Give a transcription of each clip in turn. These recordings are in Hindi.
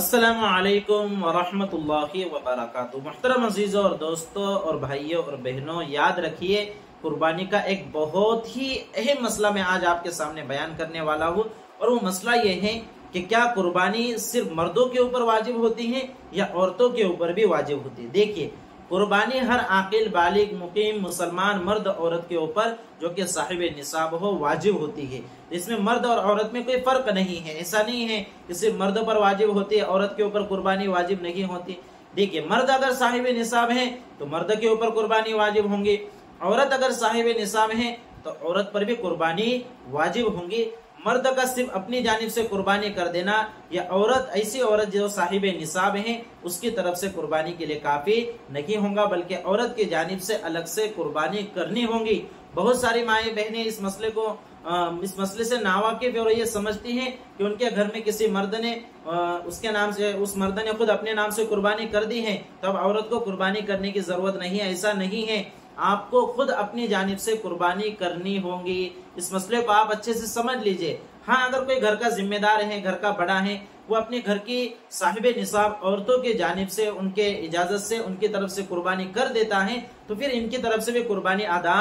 अस्सलामुअलैकुम वरहमतुल्लाहि वबरकातुहू। मुहतरम अजीज़ों और दोस्तों और भाइयों और बहनों, याद रखिए कुर्बानी का एक बहुत ही अहम मसला मैं आज आपके सामने बयान करने वाला हूँ। और वो मसला ये है कि क्या कुर्बानी सिर्फ मर्दों के ऊपर वाजिब होती है या औरतों के ऊपर भी वाजिब होती है। देखिए, कुर्बानी हर आकिल बालिग मुकीम मुसलमान मर्द औरत के ऊपर जो कि साहिब निसाब हो वाजिब होती है। इसमें मर्द और औरत में कोई फर्क नहीं है। ऐसा नहीं है कि सिर्फ मर्दों पर वाजिब होती है, औरत के ऊपर कुर्बानी वाजिब नहीं होती। देखिए, मर्द अगर साहिब निसाब है तो मर्द के ऊपर कुर्बानी वाजिब होंगी, औरत अगर साहिब निसाब है तो औरत पर भी कुर्बानी वाजिब होंगी। मर्द का सिर्फ अपनी जानिब से कुर्बानी कर देना या औरत ऐसी औरत जो साहिब निसाब है उसकी तरफ से कुर्बानी के लिए काफ़ी नहीं होगा, बल्कि औरत की जानिब से अलग से कुर्बानी करनी होगी। बहुत सारी माएँ बहनें इस मसले को इस मसले से नावाकिफ और ये समझती हैं कि उनके घर में किसी मर्द ने उसके नाम से उस मर्द ने खुद अपने नाम से कुर्बानी कर दी है तो अब औरत को कुर्बानी करने की ज़रूरत नहीं है। ऐसा नहीं है, आपको खुद अपनी जानिब से कुर्बानी करनी होगी। इस मसले को आप अच्छे से समझ लीजिए। हाँ, अगर कोई घर का जिम्मेदार है, घर का बड़ा है, वो अपने घर की साहिब निसाब औरतों की जानिब से उनके इजाजत से उनकी तरफ से कुर्बानी कर देता है तो फिर इनकी तरफ से भी कुर्बानी अदा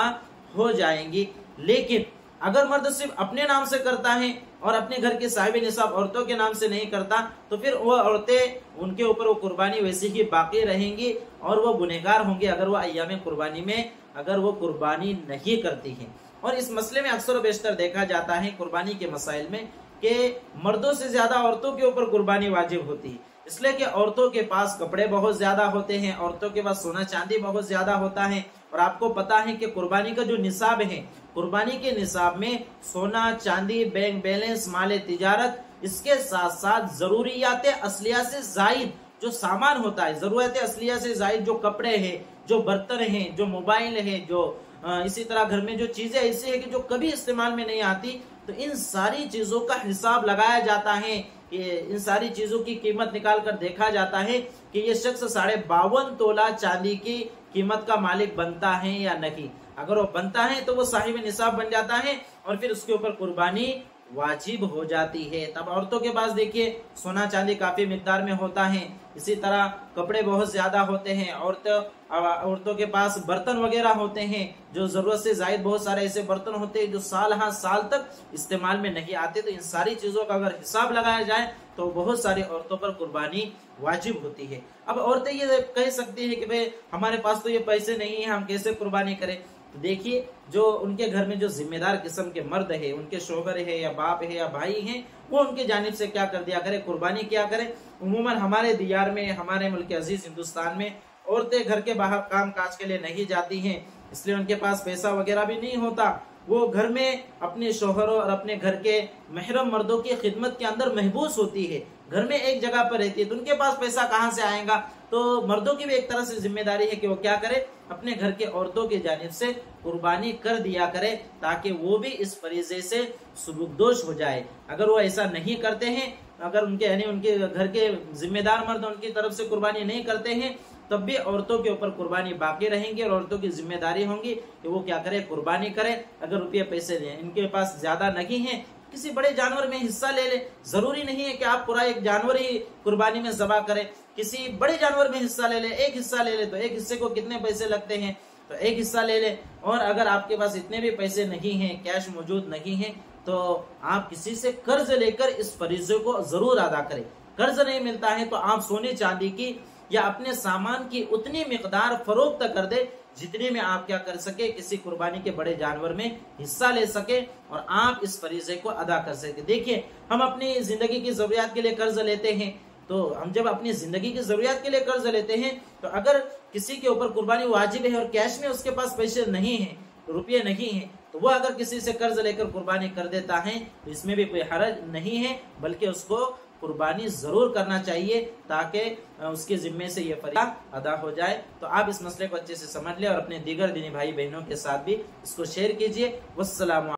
हो जाएंगी। लेकिन अगर मर्द सिर्फ अपने नाम से करता है और अपने घर की साहिब निसाब औरतों के नाम से नहीं करता तो फिर वो औरतें उनके ऊपर वो कुर्बानी वैसी ही बाकी रहेंगी और वो गुनहगार होंगे अगर वो अय्याम कुर्बानी में अगर वो कुर्बानी नहीं करती है। और इस मसले में अक्सर बेशतर देखा जाता है कुर्बानी के मसाइल में कि मर्दों से ज़्यादा औरतों के ऊपर कुर्बानी वाजिब होती है, इसलिए कि औरतों के पास कपड़े बहुत ज़्यादा होते हैं, औरतों के पास सोना चांदी बहुत ज़्यादा होता है। और आपको पता है कि कुर्बानी का जो निसाब है, कुर्बानी के निसाब में सोना चांदी बैंक बैलेंस माले तिजारत इसके साथ साथ ज़रूरियात असलिया से ज़ायद जो सामान होता है, ज़रूरत असलिया से ज़ायद जो कपड़े हैं, जो बर्तन हैं, जो मोबाइल हैं, जो इसी तरह घर में जो चीज़ें ऐसी है कि जो कभी इस्तेमाल में नहीं आती, तो इन सारी चीज़ों का हिसाब लगाया जाता है। इन सारी चीज़ों की कीमत निकाल कर देखा जाता है कि ये शख्स 52.5 तोला चांदी की कीमत का मालिक बनता है या नहीं। अगर वो बनता है तो वो साहिब निसाब बन जाता है और फिर उसके ऊपर कुर्बानी वाजिब हो जाती है। तब औरतों के पास देखिए सोना चांदी काफ़ी मिकदार में होता है, इसी तरह कपड़े बहुत ज़्यादा होते हैं, औरतों के पास बर्तन वगैरह होते हैं जो ज़रूरत से ज़ायद बहुत सारे ऐसे बर्तन होते हैं जो साल हाँ साल तक इस्तेमाल में नहीं आते। तो इन सारी चीज़ों का अगर हिसाब लगाया जाए तो बहुत सारी औरतों पर कुर्बानी वाजिब होती है। अब औरतें ये कह सकती हैं कि भाई हमारे पास तो ये पैसे नहीं हैं, हम कैसे कुर्बानी करें। तो देखिए, जो उनके घर में जो जिम्मेदार किस्म के मर्द है, उनके शोहर है या बाप है या भाई है, वो उनकी जानिब से क्या कर दिया करे, कुर्बानी किया करे। उमूमन हमारे दियार में, हमारे मुल्क अजीज हिंदुस्तान में औरतें घर के बाहर काम काज के लिए नहीं जाती हैं, इसलिए उनके पास पैसा वगैरह भी नहीं होता। वो घर में अपने शोहरों और अपने घर के महरम मर्दों की खिदमत के अंदर महबूस होती है, घर में एक जगह पर रहती है, तो उनके पास पैसा कहाँ से आएगा। तो मर्दों की भी एक तरह से जिम्मेदारी है कि वो क्या करे, अपने घर के औरतों की जानिब से कुर्बानी कर दिया करे ताकि वो भी इस फरीजे से सबकदोश हो जाए। अगर वो ऐसा नहीं करते हैं, अगर उनके यानी उनके घर के जिम्मेदार मर्द उनकी तरफ से कुर्बानी नहीं करते हैं तब भी औरतों के ऊपर कुर्बानी बाकी रहेंगी और औरतों की जिम्मेदारी होंगी कि वो क्या करें, कुर्बानी करें। अगर रुपये पैसे लें, इनके पास ज़्यादा नहीं है, किसी बड़े जानवर में हिस्सा ले लें। ज़रूरी नहीं है कि आप पूरा एक जानवर ही कुर्बानी में ज़बा करें, किसी बड़े जानवर में हिस्सा ले लें, एक हिस्सा ले लें। तो एक हिस्से को कितने पैसे लगते हैं, तो एक हिस्सा ले लें। और अगर आपके पास इतने भी पैसे नहीं हैं, कैश मौजूद नहीं है, तो आप किसी से कर्ज लेकर इस फरीज़े को ज़रूर अदा करें। कर्ज नहीं मिलता है तो आप सोने चांदी की या अपने सामान की उतनी मिकदार फरोख्त कर दे जितने में आप क्या कर सके, किसी कुर्बानी के बड़े जानवर में हिस्सा ले सके और आप इस फरीजे को अदा कर सके। देखिए, हम अपनी ज़िंदगी की ज़रूरियात के लिए कर्ज लेते हैं, तो हम जब अपनी ज़िंदगी की ज़रूरियात के लिए कर्ज लेते हैं तो अगर किसी के ऊपर कुर्बानी वाजिब है और कैश में उसके पास पैसे नहीं हैं, रुपये नहीं हैं, तो वह अगर किसी से कर्ज लेकर कुर्बानी कर देता है तो इसमें भी कोई हरज नहीं है, बल्कि उसको कुर्बानी ज़रूर करना चाहिए ताकि उसके ज़िम्मे से ये फरिज़ा अदा हो जाए। तो आप इस मसले को अच्छे से समझ लें और अपने दीगर दीनी भाई बहनों के साथ भी इसको शेयर कीजिए। वस्सलाम।